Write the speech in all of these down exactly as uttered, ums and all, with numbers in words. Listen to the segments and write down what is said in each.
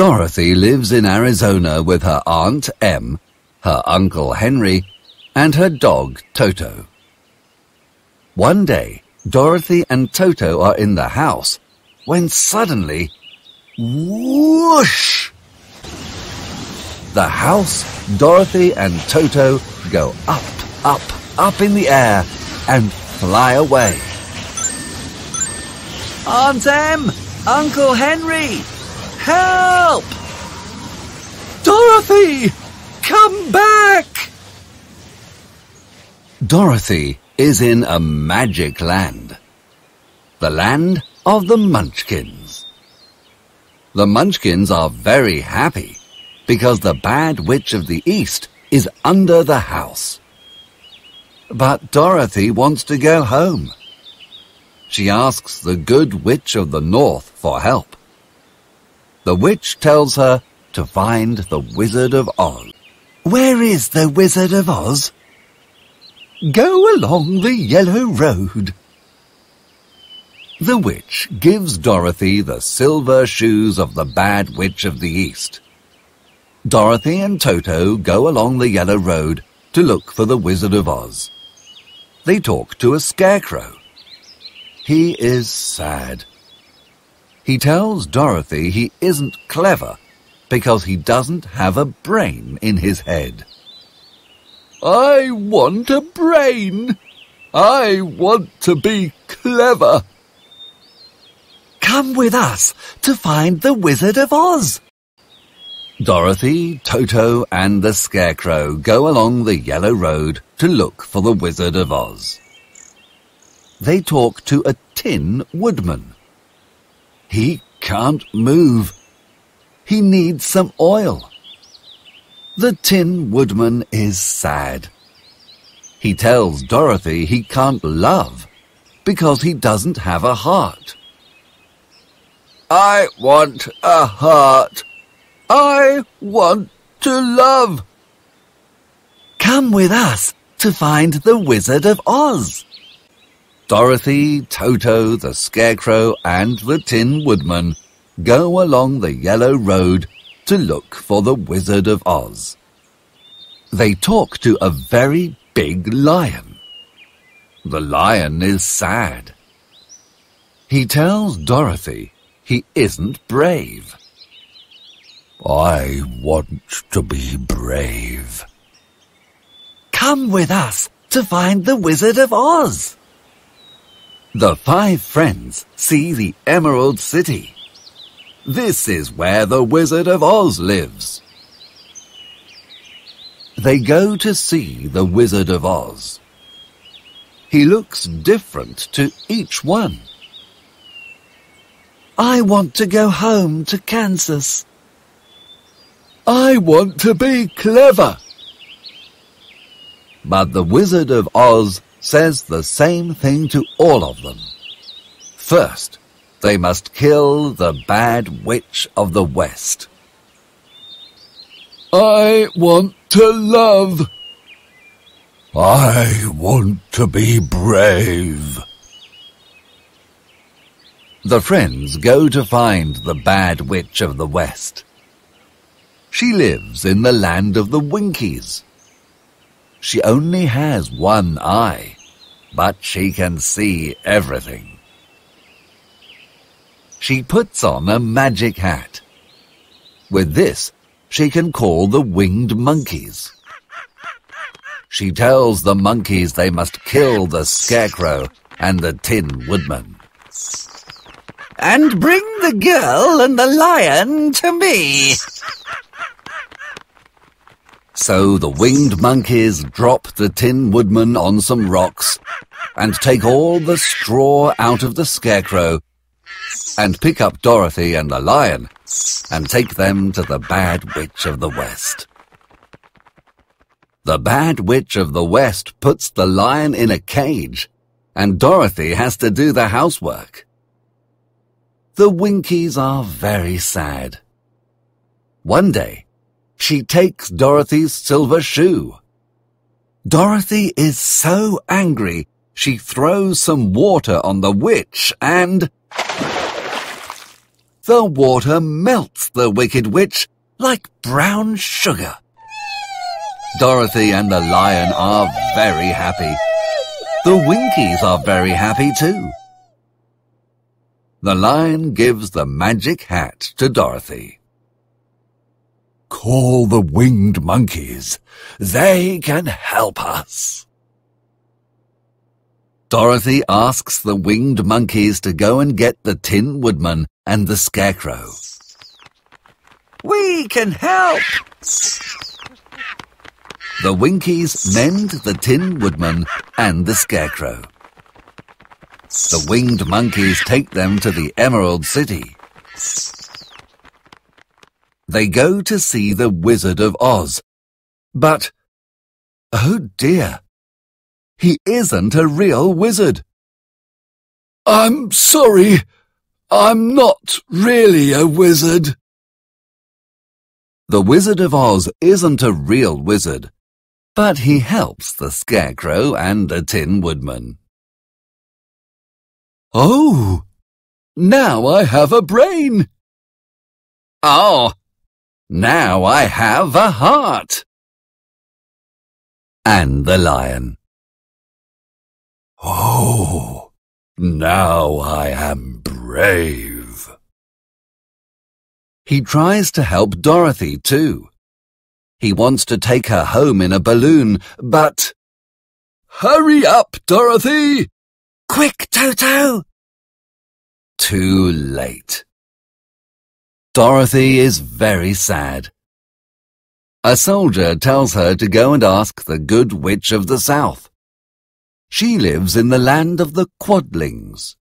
Dorothy lives in Arizona with her Aunt Em, her Uncle Henry, and her dog Toto. One day, Dorothy and Toto are in the house when suddenly, whoosh! The house, Dorothy and Toto go up, up, up in the air and fly away. Aunt Em! Uncle Henry! Help! Dorothy! Come back! Dorothy is in a magic land. The land of the Munchkins. The Munchkins are very happy because the bad witch of the East is under the house. But Dorothy wants to go home. She asks the good witch of the North for help. The witch tells her to find the Wizard of Oz. Where is the Wizard of Oz? Go along the Yellow Road. The witch gives Dorothy the silver shoes of the bad witch of the East. Dorothy and Toto go along the Yellow Road to look for the Wizard of Oz. They talk to a scarecrow. He is sad. He tells Dorothy he isn't clever because he doesn't have a brain in his head. I want a brain. I want to be clever. Come with us to find the Wizard of Oz. Dorothy, Toto, and the Scarecrow go along the Yellow Road to look for the Wizard of Oz. They talk to a tin woodman. He can't move. He needs some oil. The tin woodman is sad. He tells Dorothy he can't love because he doesn't have a heart. I want a heart. I want to love. Come with us to find the Wizard of Oz. Dorothy, Toto, the Scarecrow, and the Tin Woodman go along the Yellow Road to look for the Wizard of Oz. They talk to a very big lion. The lion is sad. He tells Dorothy he isn't brave. I want to be brave. Come with us to find the Wizard of Oz. The five friends see the Emerald City. This is where the Wizard of Oz lives. They go to see the Wizard of Oz. He looks different to each one. I want to go home to Kansas. I want to be clever. But the Wizard of Oz says the same thing to all of them. First, they must kill the bad witch of the West. I want to love. I want to be brave. The friends go to find the bad witch of the West. She lives in the land of the Winkies. She only has one eye, but she can see everything. She puts on a magic hat. With this, she can call the winged monkeys. She tells the monkeys they must kill the Scarecrow and the Tin Woodman. And bring the girl and the lion to me. So the winged monkeys drop the Tin Woodman on some rocks and take all the straw out of the Scarecrow and pick up Dorothy and the lion and take them to the Bad Witch of the West. The Bad Witch of the West puts the lion in a cage and Dorothy has to do the housework. The Winkies are very sad. One day, she takes Dorothy's silver shoe. Dorothy is so angry, she throws some water on the witch and... The water melts the Wicked Witch like brown sugar. Dorothy and the lion are very happy. The Winkies are very happy too. The lion gives the magic hat to Dorothy. Call the winged monkeys. They can help us. Dorothy asks the winged monkeys to go and get the Tin Woodman and the Scarecrow. We can help! The Winkies mend the Tin Woodman and the Scarecrow. The winged monkeys take them to the Emerald City. They go to see the Wizard of Oz. But, oh dear, he isn't a real wizard. I'm sorry, I'm not really a wizard. The Wizard of Oz isn't a real wizard, but he helps the Scarecrow and the Tin Woodman. Oh, now I have a brain. Oh, now I have a heart. And the lion. Oh, now I am brave. He tries to help Dorothy too. He wants to take her home in a balloon, but... Hurry up, Dorothy! Quick, Toto! Too late. Dorothy is very sad. A soldier tells her to go and ask the Good Witch of the South. She lives in the land of the Quadlings.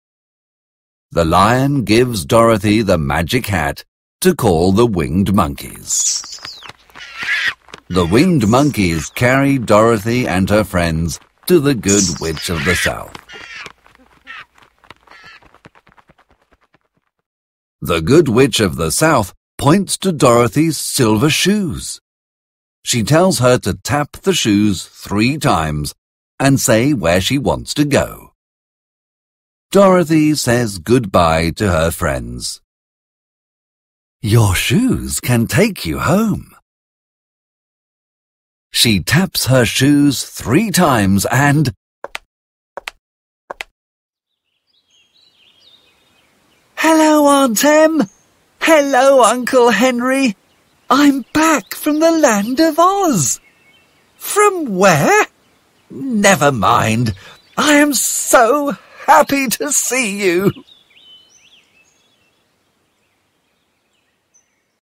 The lion gives Dorothy the magic hat to call the winged monkeys. The winged monkeys carry Dorothy and her friends to the Good Witch of the South. The Good Witch of the South points to Dorothy's silver shoes. She tells her to tap the shoes three times and say where she wants to go. Dorothy says goodbye to her friends. Your shoes can take you home. She taps her shoes three times and... Hello, Aunt Em. Hello, Uncle Henry. I'm back from the land of Oz. From where? Never mind. I am so happy to see you.